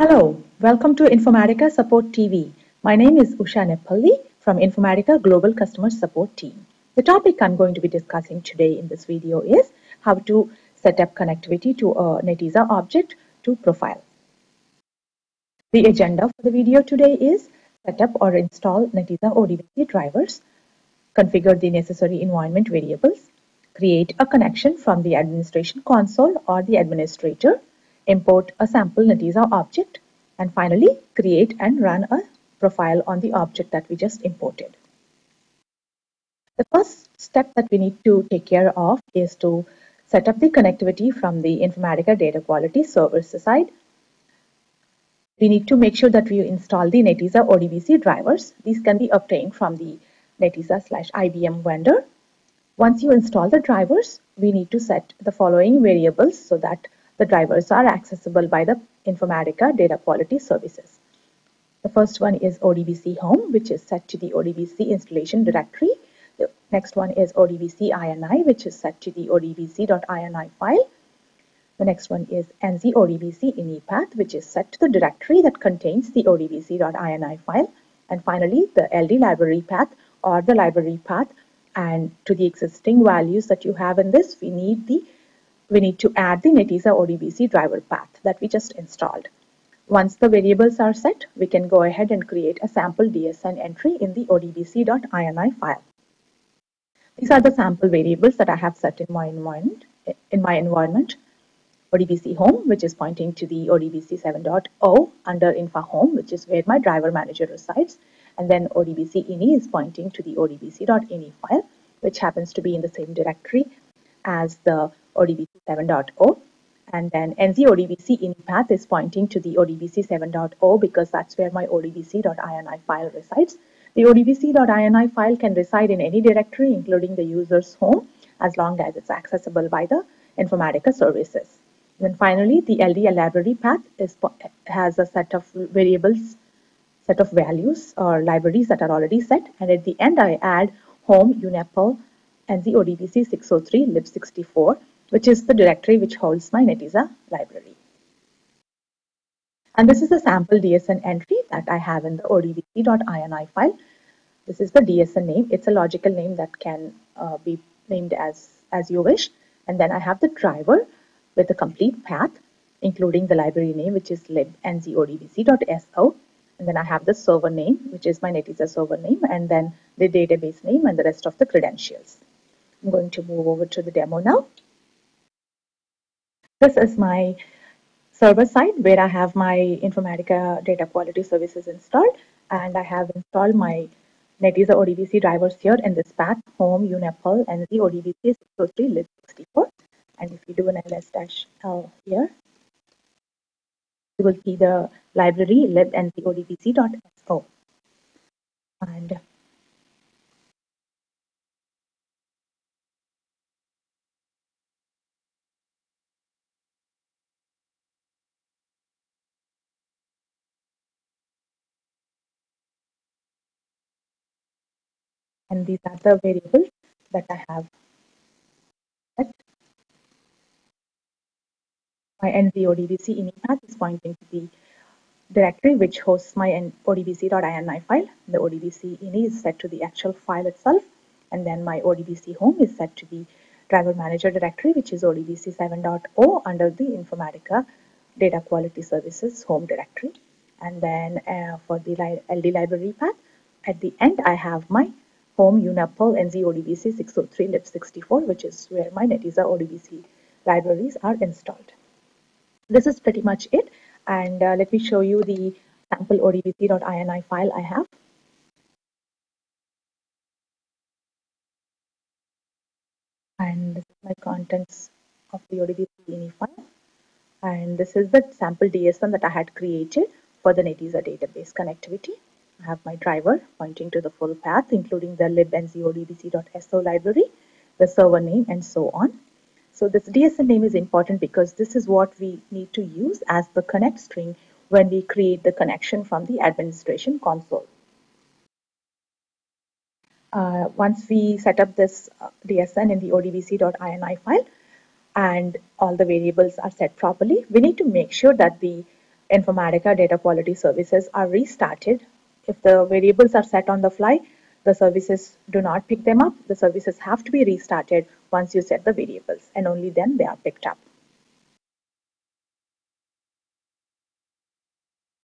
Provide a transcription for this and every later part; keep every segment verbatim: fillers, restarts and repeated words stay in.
Hello, welcome to Informatica Support T V. My name is Usha Nepali from Informatica Global Customer Support Team. The topic I'm going to be discussing today in this video is how to set up connectivity to a Netezza object to profile. The agenda for the video today is set up or install Netezza O D B C drivers, configure the necessary environment variables, create a connection from the administration console or the administrator, import a sample Netezza object, and finally create and run a profile on the object that we just imported. The first step that we need to take care of is to set up the connectivity from the Informatica data quality server side. We need to make sure that we install the Netezza O D B C drivers. These can be obtained from the Netezza slash I B M vendor. Once you install the drivers, we need to set the following variables so that the drivers are accessible by the Informatica data quality services. The first one is O D B C home, which is set to the O D B C installation directory. The next one is O D B C I N I, which is set to the O D B C dot I N I file. The next one is N Z O D B C ini path, which is set to the directory that contains the O D B C dot I N I file. And finally, the L D library path or the library path. And to the existing values that you have in this, we need the We need to add the Netezza O D B C driver path that we just installed. Once the variables are set, we can go ahead and create a sample D S N entry in the O D B C dot I N I file. These are the sample variables that I have set in my environment. In my environment, O D B C home, which is pointing to the O D B C seven point zero under infra home, which is where my driver manager resides, and then O D B C ini is pointing to the O D B C dot ini file, which happens to be in the same directory as the O D B C seven point zero, and then N Z O D B C ini path is pointing to the O D B C seven point zero because that's where my O D B C dot I N I file resides. The O D B C dot I N I file can reside in any directory, including the user's home, as long as it's accessible by the Informatica services. And then finally, the L D library path is, has a set of variables, set of values or libraries that are already set, and at the end I add home unapple and the O D B C six oh three lib sixty-four, which is the directory which holds my Netezza library. And this is a sample D S N entry that I have in the O D B C dot I N I file. This is the D S N name. It's a logical name that can uh, be named as, as you wish. And then I have the driver with a complete path, including the library name, which is lib N Z O D B C dot S O. And then I have the server name, which is my Netezza server name, and then the database name and the rest of the credentials. I'm going to move over to the demo now. This is my server side where I have my Informatica data quality services installed, and I have installed my Netezza O D B C drivers here in this path, home, unapple, and the O D B C six oh three lib sixty-four. And if you do an L S dash L here, you will see the library lib and the O D B C dot S O. And And these are the variables that I have set. My N Z O D B C ini path is pointing to the directory which hosts my O D B C dot I N I file. The O D B C ini is set to the actual file itself. And then my O D B C home is set to the driver manager directory, which is O D B C seven point zero under the Informatica data quality services home directory. And then uh, for the L D library path, at the end, I have my home unapple N Z O D B C six oh three lib sixty-four, which is where my Netezza O D B C libraries are installed. This is pretty much it, and uh, let me show you the sample O D B C dot I N I file I have. And this is my contents of the O D B C ini file, and this is the sample D S N that I had created for the Netezza database connectivity. I have my driver pointing to the full path, including the lib N Z O D B C dot S O library, the server name, and so on. So this D S N name is important because this is what we need to use as the connect string when we create the connection from the administration console. Uh, once we set up this D S N in the O D B C dot I N I file and all the variables are set properly, we need to make sure that the Informatica data quality services are restarted. If the variables are set on the fly, the services do not pick them up. The services have to be restarted once you set the variables, and only then they are picked up.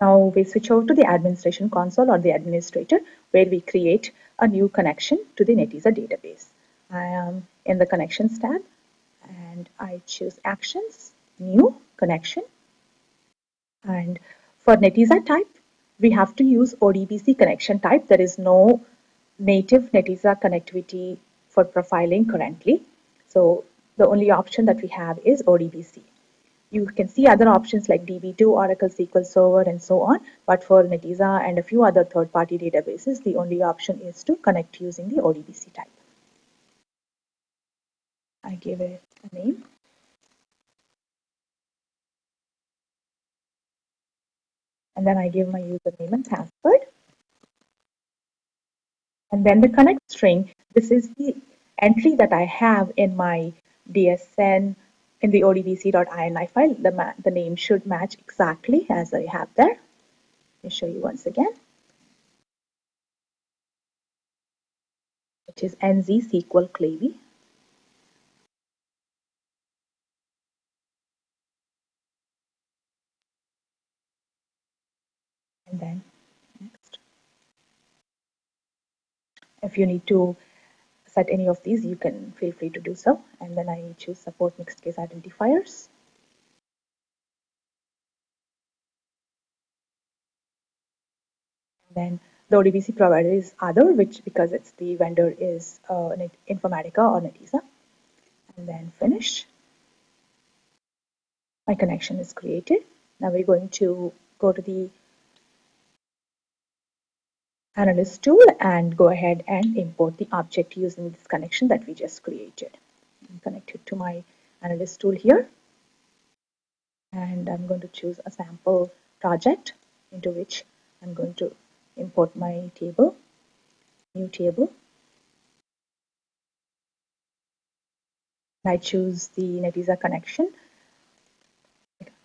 Now we switch over to the administration console or the administrator, where we create a new connection to the Netezza database. I am in the Connections tab, and I choose Actions, New Connection. And for Netezza type, we have to use O D B C connection type. There is no native Netezza connectivity for profiling currently. So the only option that we have is O D B C. You can see other options like D B two, Oracle S Q L Server, and so on. But for Netezza and a few other third-party databases, the only option is to connect using the O D B C type. I give it a name. And then I give my username and password. And then the connect string, this is the entry that I have in my D S N, in the O D B C dot I N I file. The, the name should match exactly as I have there. Let me show you once again. It is N Z S Q L Clavy. And then next. If you need to set any of these, you can feel free to do so. And then I choose support mixed case identifiers. Then the O D B C provider is other, which because it's the vendor is uh, Informatica or Netezza. And then finish. My connection is created. Now we're going to go to the Analyst tool and go ahead and import the object using this connection that we just created. I'm connected to my Analyst tool here, and I'm going to choose a sample project into which I'm going to import my table, new table. I choose the Netezza connection.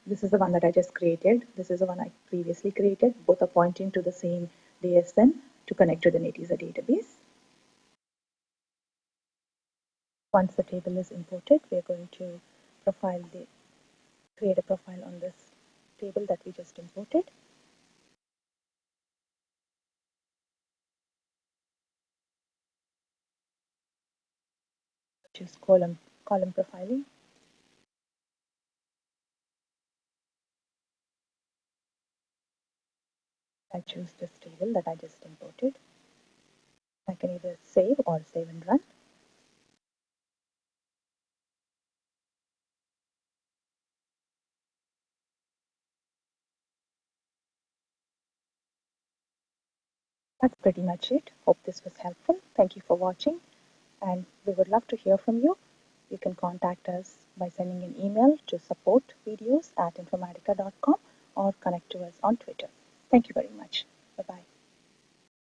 This is the one that I just created. This is the one I previously created. Both are pointing to the same D S N to connect to the Netezza database. Once the table is imported, we are going to profile the, create a profile on this table that we just imported. Choose column, column profiling. I choose this table that I just imported. I can either save or save and run. That's pretty much it. Hope this was helpful. Thank you for watching, and we would love to hear from you. You can contact us by sending an email to supportvideos at informatica dot com or connect to us on Twitter. Thank you very much. Bye-bye.